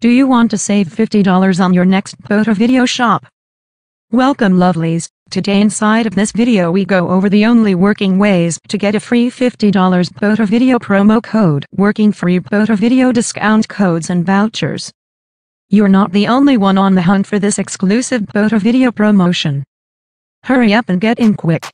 Do you want to save $50 on your next photo video shop? Welcome lovelies, today inside of this video we go over the only working ways to get a free $50 photo video promo code, working free photo video discount codes and vouchers. You're not the only one on the hunt for this exclusive photo video promotion. Hurry up and get in quick.